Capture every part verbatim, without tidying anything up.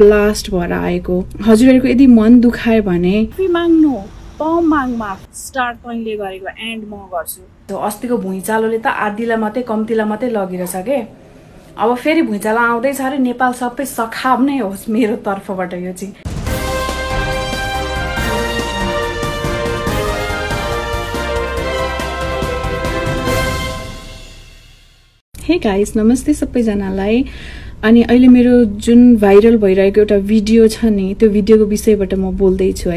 Blast भएर आएको हजुरहरुको यदि मन दुखाए भने माफी माग्नु पाउ माग माफ स्टार्ट तैले गरेको एन्ड म गर्छु त्यो अस्तिको भुइँचालोले त आदिला मात्रै कम्तीला मात्रै लगिरहेछ के अब फेरि भुइँचालो आउँदै छ रे नेपाल सबै सखाब नै होस् मेरो तर्फबाट यो चाहिँ हे गाइस नमस्ते सबैजनालाई अनि अहिले मेरो जुन भाइरल भइरहेको एउटा भिडियो छ नि त्यो भिडियोको विषयबाट म बोल्दै छु है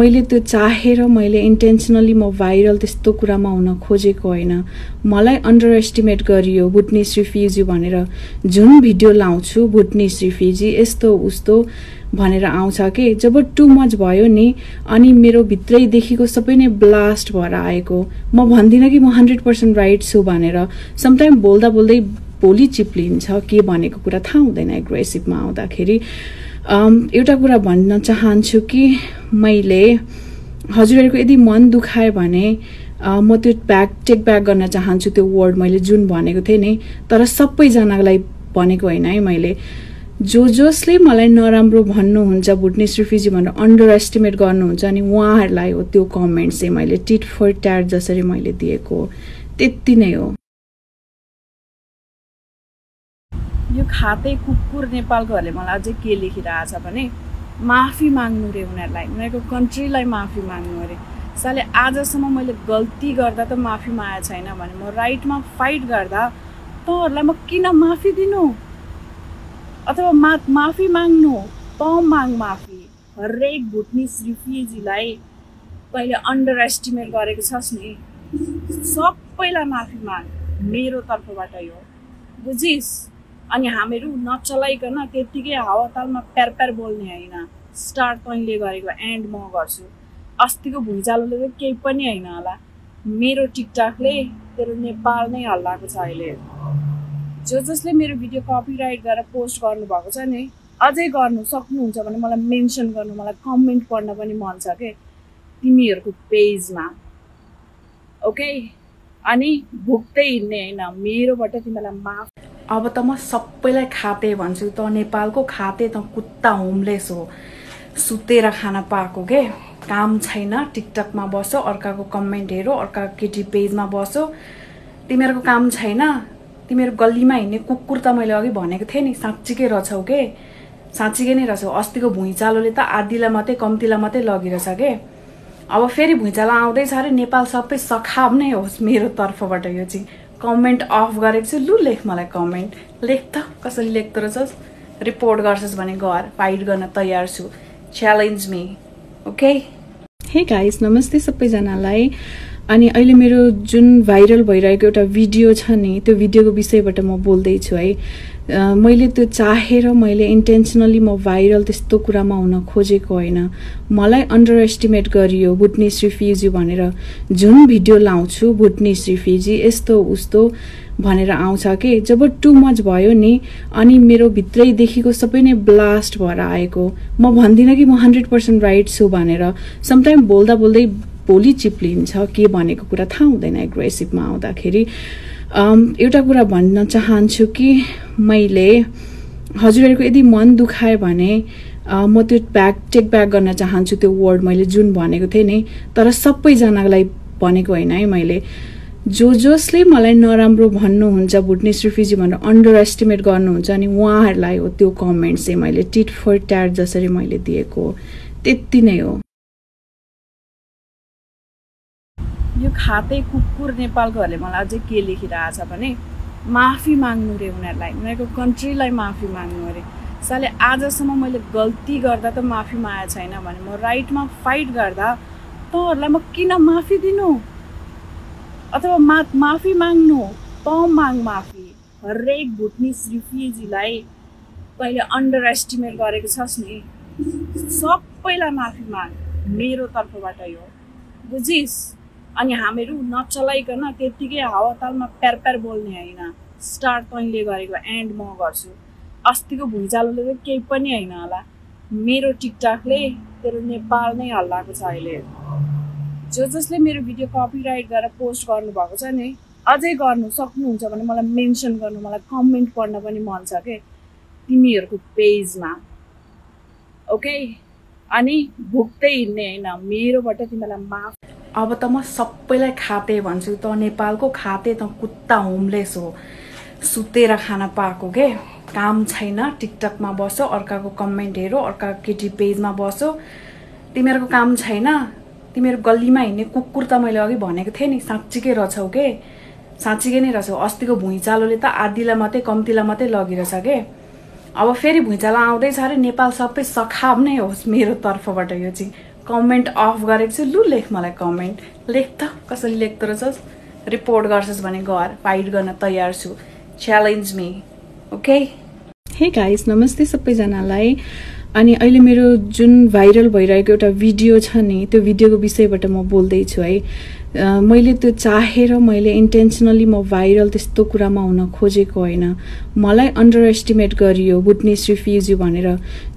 मैले त्यो चाहेर मैले इन्टेन्सनली म भाइरल त्यस्तो कुरामा हुन खोजेको हैन मलाई अन्डर एस्टिमेट गरियो बुटनिस रिफ्युजी भनेर जुन भिडियो लाउँछु बुटनिस रिफ्युजी यस्तो उस्तो भनेर आउँछ के जब टु मच भयो नि अनि मेरो भित्रै देखिको सबै नै ब्लास्ट भएर आएको म भन्दिन कि म one hundred percent राइट छु भनेर समटाइम बोल्दा बोल्दै पोली चिप्लिन्छ के भनेको कुरा थाहा हुँदैन एग्रेसिभ मा आउँदाखेरि एउटा कुरा भन्न चाहन्छु कि मैले हजुरहरुको यदि मन दुखाए भने म त्यो ब्याक टेक ब्याक गर्न चाहन्छु त्यो वर्ड मैले जुन भनेको थिए नि तर सबै जनालाई भनेको हैन है मैले जो जसले मलाई नराम्रो भन्नुहुन्छ बुटनिस रिफ्युजी भनेर अन्डर एस्टिमेट गर्नुहुन्छ अनि उहाँहरुलाई हो त्यो कमेन्ट चाहिँ मैले टिट फर ट्याट जसरी मैले दिएको त्यति नै हो यो खाते कुकुर नेपालकोहरुले मलाई अझै के लेखिरहेको छ भने माफी माग्नु रे उनीहरुलाई उनीहरुको कन्ट्रीलाई माफी माग्नु रे साले आजसम्म मैले गल्ती गर्दा त माफी माया छैन भने म राइटमा फाइट गर्दा तहरुलाई म किन माफी दिनु अथवा मा, माफी माग्नु त माग माफी हरेक बुटनिस रिफ्युजीलाई पहिले अन्डर एस्टिमेट गरेको छस् नि सबैलाई माफी माग मेरो तर्फबाट यो बुझिस अनि हामीहरु नचलाइकन त्यतिकै हावातालमा प्यार प्यार बोल्ने हैन स्टार्ट तैले गरेको एन्ड म गर्छु अस्तिको भुइँचालोले केही पनि हैन होला मेरो टिकटकले तेरो नेपाल नै हल्लाको छ अहिले जो जसले मेरो भिडियो कपीराइट गरेर पोस्ट गर्नु भएको छ नि अझै गर्नु सक्नुहुन्छ भने मलाई मेन्सन गर्नु मलाई कमेन्ट पढ्न पनि मन छ के तिमीहरुको पेजमा ओके अनि भुक्दै हिड्ने हैन मेरोबाट तिमीलाई माफ अब त म सबैलाई खाते भन्छु त नेपालको खाते त कुत्ता होमलेस हो सुतेर खाना पाएको के काम छैन टिकटकमा बसो अर्काको कमेन्ट हेरो अर्काको केटी पेजमा बसो तिमीहरुको काम छैन तिमीहरु गल्लीमा हिड्ने कुकुर त मैले अघि भनेको थिए नि साच्चीकै रछौ के साच्चीकै नै रछौ अस्तिको भुइँचालोले त आदिला मात्रै कम्तीला मात्रै लगिरहेछ के अब फेरि भुइँचालो आउँदै छ रे नेपाल सबै सखाब नै होस् मेरो तर्फबाट यो चाहिँ कमेन्ट अफ गरेको छु लु लेख मलाई कमेन्ट लेख त कसरी लेख्दो रहेछस् रिपोर्ट गर्छस् भने गर फाइट गर्न तयार छु challenge me okay hey guys नमस्ते सबैजनालाई अनि अहिले मेरो जुन भाइरल भइरहेको एउटा भिडियो छ नि त्यो भिडियोको विषयबाट म बोल्दै छु है मैले त्यो चाहेर मैले इन्टेन्सनली म भाइरल त्यस्तो कुरामा हुन खोजेको हैन मलाई अन्डर एस्टिमेट गरियो बुटनिस रिफ्युजी भनेर जुन भिडियो लाउँछु बुटनिस रिफ्युजी यस्तो उस्तो भनेर आउँछ के जब टु मच भयो नि अनि मेरो भित्रै देखिको सबै नै ब्लास्ट भएर आएको म भन्दिन कि म one hundred percent राइट छु भनेर समटाइम बोल्दा बोल्दै पोली चिप्लिन्छ के भनेको कुरा थाहा हुँदैन एग्रेसिभ मा आउँदाखेरि एउटा कुरा भन्न चाहन्छु कि मैले हजुरहरुको यदि मन दुखाए भने म त्यो ब्याक टेक ब्याक गर्न चाहन्छु त्यो वर्ड मैले जुन भनेको थिए नि तर सबै जनालाई भनेको हैन है मैले जो जसले मलाई नराम्रो भन्नुहुन्छ बुटनिस रिफ्युजी भनेर अन्डर एस्टिमेट गर्नुहुन्छ अनि उहाँहरुलाई हो त्यो कमेन्ट चाहिँ मैले टिट फर ट्याट जसरी मैले दिएको त्यति नै हो यो खाते कुकुर नेपालकोहरुले मलाई अझै के लेखिरहेको छ भने माफी माग्नु रे उनीहरुलाई उनीहरुको कन्ट्रीलाई माफी माग्नु रे साले आजसम्म मैले गल्ती गर्दा त माफी माया छैन भने म राइटमा फाइट गर्दा तहरुलाई म किन माफी दिनु अथवा मा, माफी माग्नु त माग माफी हरेक बुटनिस रिफ्युजीलाई पहिले अन्डर एस्टिमेट गरेको छस् नि सबैलाई माफी माग मेरो तर्फबाट यो बुझिस अनि हामीहरु नचलाइकन त्यतिकै हावातालमा प्यार प्यार बोल्ने हैन स्टार्ट तैले गरेको एन्ड म गर्छु अस्तिको भुइँचालोले केही पनि हैन होला मेरो टिकटकले तेरो नेपाल नै हल्लाको छ अहिले जो जसले मेरो भिडियो कपीराइट गरेर पोस्ट गर्नु भएको छ नि अझै गर्नु सक्नुहुन्छ भने मलाई मेन्सन गर्नु मलाई कमेन्ट पढ्न पनि मन छ के तिमीहरुको पेजमा ओके अनि भुक्दै हिड्ने हैन मेरोबाट तिमीलाई माफ। अब त म सबैलाई खाते भन्छु त नेपालको खाते त कुत्ता होमलेस हो सुतेर खाना पाको के काम छैन टिकटकमा बसो अर्काको कमेन्ट हेरो अर्काको केटी पेजमा बसो तिमीहरुको काम छैन तिमीहरु गल्लीमा हिड्ने कुकुर त मैले अघि भनेको थिए नि साच्चीकै रछौ के साच्चीकै नै रछौ अस्तिको भुइँचालोले त आदिला मात्रै कम्तीला मात्रै लगिरछ के अब फेरि भुइँचालो आउँदै छ रे नेपाल सबै सखाब नै होस् मेरो तर्फबाट यो चाहिँ कमेन्ट अफ गरेको छु लु लेख मलाई कमेन्ट लेख त कसरी लेख्दो रहेछस् रिपोर्ट गर्छस् भने गर फाइट गर्न तयार छु challenge me okay. Hey guys नमस्ते सबैजनालाई अनि अहिले मेरो जुन भाइरल भइरहेको एउटा भिडियो छ नि त्यो भिडियोको विषयबाट म बोल्दै छु है Uh, मैले त्यो चाहेर मैले इन्टेन्सनली म भाइरल त्यस्तो कुरामा हुन खोजेको हैन मलाई अन्डर एस्टिमेट गरियो बुटनिस रिफ्युजी भनेर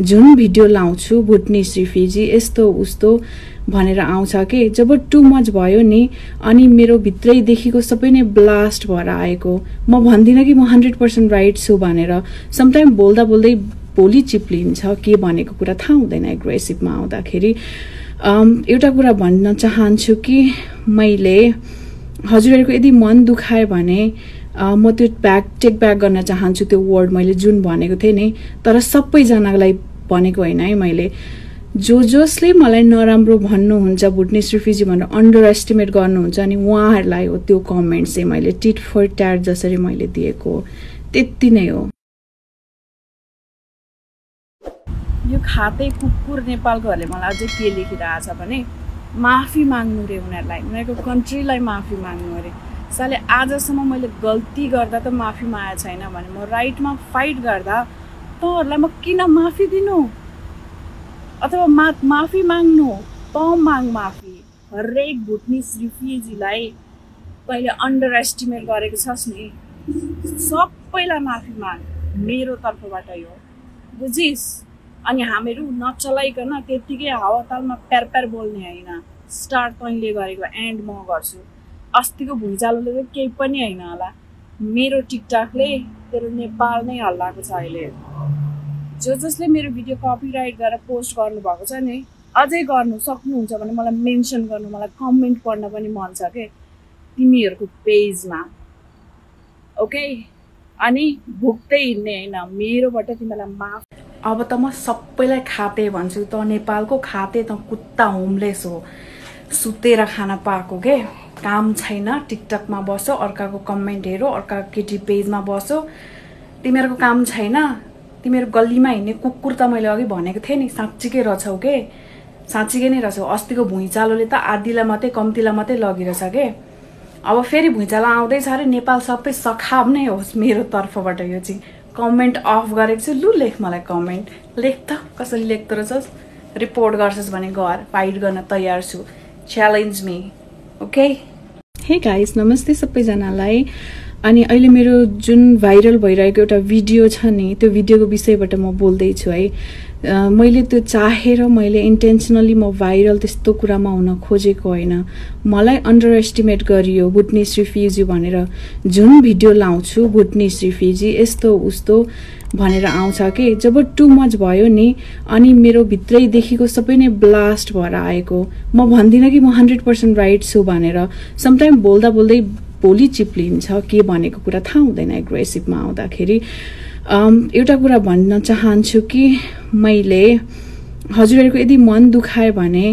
जुन भिडियो लाउँछु बुटनिस रिफ्युजी यस्तो उस्तो भनेर आउँछ के जब टु मच भयो नि अनि मेरो भित्रैदेखिको सबै नै ब्लास्ट भएर आएको म भन्दिन कि म हन्ड्रेड पर्सेन्ट राइट छु भनेर समटाइम बोल्दा बोल्दै बोली चिप्लिन्छ के भनेको कुरा थाहा हुँदैन एग्रेसिभमा आउँदाखेरि। एउटा कुरा भन्न चाहन्छु कि मैले हजुरहरुको यदि मन दुखाए भने म त्यो ब्याक टेक ब्याक गर्न चाहन्छु त्यो वर्ड मैले जुन भनेको थिएँ नि तर सबैजनाको लागि भनेको हैन है मैले जो जसले मलाई नराम्रो भन्नुहुन्छ बुटनिस रिफ्युजी भनेर अन्डर एस्टिमेट गर्नुहुन्छ अनि उहाँहरूलाई हो त्यो कमेन्ट चाहिँ मैले टिट फर ट्याट जसरी मैले दिएको त्यति नै हो। यो खाते कुकुर नेपालकोहरुले मलाई अझै के लेखिरहेको छ भने माफी माग्नु रे उनीहरुलाई उनीहरुको कन्ट्रीलाई माफी माग्नु रे साले आजसम्म मैले गल्ती गर्दा त माफी मागेको छैन भने म राइटमा फाइट गर्दा तँहरुलाई म किन माफी दिनु अथवा मा माफी माग्नु त माग माफी। हरेक बुटनिस रिफ्युजीलाई तैँले अन्डर एस्टिमेट गरेको छस् नि सबैलाई माफी माग मेरो तर्फबाट यो बुझिस् अनि हामीहरु नचलाइकन त्यतिकै हावातालमा प्यार प्यार बोल्ने हैन स्टार्ट तैँले गरेको एन्ड म गर्छु अस्तिको भुइँचालोले त केही पनि हैन होला मेरो टिकटकले तेरो नेपाल नै हल्लाको छ अहिले। जो जसले मेरो भिडियो कपीराइट गरेर पोस्ट गर्नु भएको छ नि अझै गर्नु सक्नुहुन्छ भने मलाई मेन्सन गर्नु मलाई कमेन्ट पढ्न पनि मन छ के तिमीहरुको पेजमा ओके अनि भुक्दै हिड्ने हैन मेरोबाट तिमीलाई माफ। अब त म सबैलाई खाते भन्छु त नेपालको खाते त कुत्ता होमलेस हो सुतेर खाना पाको के काम छैन टिकटकमा बसो अर्काको कमेन्ट हेरो अर्काको केटी पेजमा बसो तिमीहरुको काम छैन तिमीहरु गल्लीमा हिड्ने कुकुर त मैले अघि भनेको थिएँ नि साच्चीकै रछौ के साच्चीकै नै रछौ अस्तिको भुइँचालोले त आदिला मात्रै कम्तीला मात्रै लगिरछ के अब फेरि भुइँचालो आउँदै छ रे नेपाल सबै सखाब नै होस् मेरो तर्फबाट यो चाहिँ कमेन्ट अफ गरेको छु लु लेख मलाई कमेन्ट लेख त कसरी लेख्दो रहेछस् रिपोर्ट गर्छस् भने गर फाइट गर्न तयार छु challenge me okay. Hey guys नमस्ते सबैजनालाई अनि अहिले मेरो जुन भाइरल भइरहेको एउटा भिडियो छ नि त्यो भिडियोको विषयबाट म बोल्दै छु है मैले त्यो चाहेर मैले इन्टेन्सनली म भाइरल त्यस्तो कुरामा हुन खोजेको हैन मलाई अन्डर एस्टिमेट गरियो बुटनिस रिफ्युजी भनेर जुन भिडियो लाउँछु बुटनिस रिफ्युजी यस्तो उस्तो भनेर आउँछ के जब टु मच भयो नि अनि मेरो भित्रैदेखिको सबै नै ब्लास्ट भएर आएको म भन्दिन कि म हन्ड्रेड पर्सेन्ट राइट छु भनेर समटाइम बोल्दा बोल्दै बोली चिप्लिन्छ के भनेको कुरा थाहा हुँदैन एग्रेसिभमा आउँदाखेरि। एउटा कुरा भन्न चाहन्छु कि मैले हजुरहरुको यदि मन दुखाए भने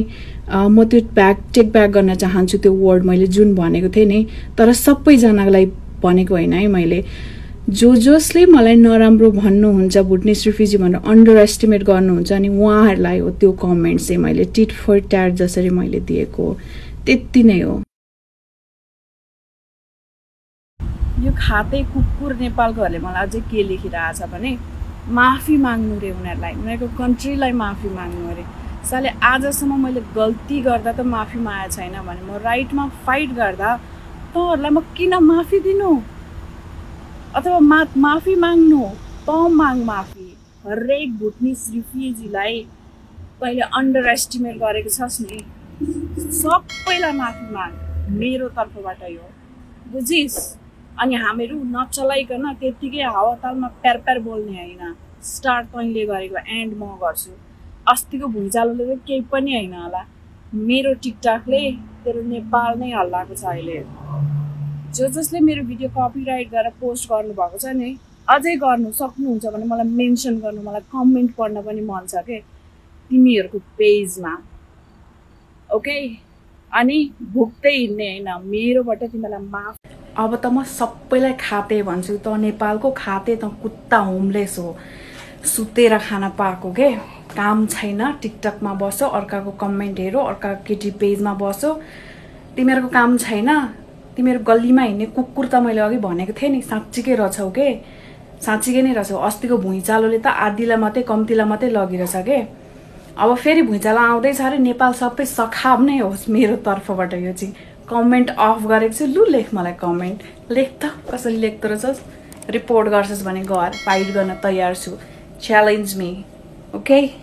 म त्यो ब्याक टेक ब्याक गर्न चाहन्छु त्यो वर्ड मैले जुन भनेको थिएँ नि तर सबैजनाको लागि भनेको हैन है मैले जो जसले मलाई नराम्रो भन्नुहुन्छ बुटनिस रिफ्युजी भनेर अन्डर एस्टिमेट गर्नुहुन्छ अनि उहाँहरूलाई हो त्यो कमेन्ट चाहिँ मैले टिट फर ट्याट जसरी मैले दिएको त्यति नै हो। यो खाते कुकुर नेपालकोहरुले मलाई अझै के लेखिरहेको छ भने माफी माग्नु रे उनीहरुलाई उनीहरुको कन्ट्रीलाई माफी माग्नु रे साले आजसम्म मैले गल्ती गर्दा त माफी मागेको छैन भने म राइटमा फाइट गर्दा तँहरुलाई म किन माफी दिनु अथवा मा माफी माग्नु त माग माफी। हरेक बुटनिस रिफ्युजीलाई तैँले अन्डर एस्टिमेट गरेको छस् नि सबैलाई माफी माग मेरो तर्फबाट यो बुझिस् अनि हामीहरु नचलाइकन त्यतिकै हावातालमा प्यार प्यार बोल्ने हैन स्टार्ट तैँले गरेको एन्ड म गर्छु अस्तिको भुइँचालोले त केही पनि हैन होला मेरो टिकटकले तेरो नेपाल नै हल्लाको छ अहिले जो जसले मेरो भिडियो कपीराइट गरेर पोस्ट गर्नु भएको छ नि अझै गर्नु सक्नुहुन्छ भने मलाई मेन्सन गर्नु मलाई कमेन्ट पढ्न पनि मन छ के तिमीहरुको पेजमा ओके अनि भुक्दै हिड्ने हैन मेरोबाट तिमीलाई माफ अब त म सबैलाई खाते भन्छु त नेपालको खाते त कुत्ता होमलेस हो सुतेर खाना पाको के काम छैन टिकटकमा बसो अर्काको कमेन्ट हेरो अर्काको केटी पेजमा बसो तिमीहरुको काम छैन तिमीहरु गल्लीमा हिड्ने कुकुर त मैले अघि भनेको थिए नि साच्चीकै रछौ के साच्चीकै नै रछौ अस्तिको भुइँचालोले त आदिला मात्रै कम्तीला मात्रै लगिरहेछ के अब फेरि भुइँचालो आउँदै छ रे नेपाल सबै सखाब नै होस् मेरो तर्फबाट यो चाहिँ कमेन्ट अफ गरेको छु लु लेख मलाई कमेन्ट लेख त कसरी लेख्दो रहेछस् रिपोर्ट गर्छस् भने गर फाइट गर्न तयार छु च्यालेन्ज मी ओके